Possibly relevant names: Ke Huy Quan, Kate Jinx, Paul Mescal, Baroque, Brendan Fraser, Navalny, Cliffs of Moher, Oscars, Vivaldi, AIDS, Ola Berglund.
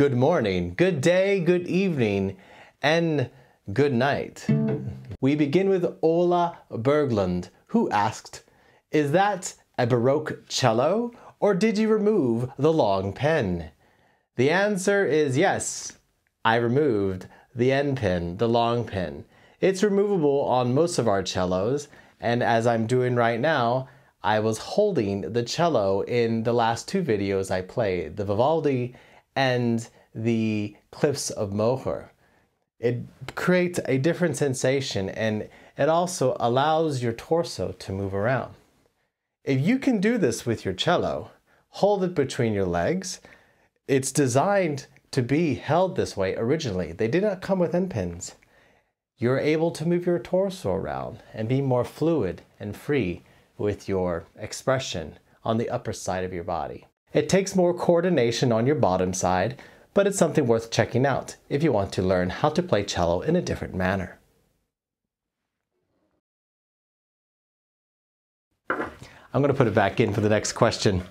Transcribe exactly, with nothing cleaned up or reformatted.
good morning, good day, good evening, and good night. We begin with Ola Berglund, who asked, "Is that a Baroque cello, or did you remove the long pin?" The answer is yes, I removed the end pin, the long pin. It's removable on most of our cellos, and as I'm doing right now, I was holding the cello in the last two videos I played, the Vivaldi and the Cliffs of Moher. It creates a different sensation, and it also allows your torso to move around. If you can do this with your cello, hold it between your legs. It's designed to be held this way originally. They did not come with end pins. You're able to move your torso around and be more fluid and free with your expression on the upper side of your body. It takes more coordination on your bottom side, but it's something worth checking out if you want to learn how to play cello in a different manner. I'm going to put it back in for the next question.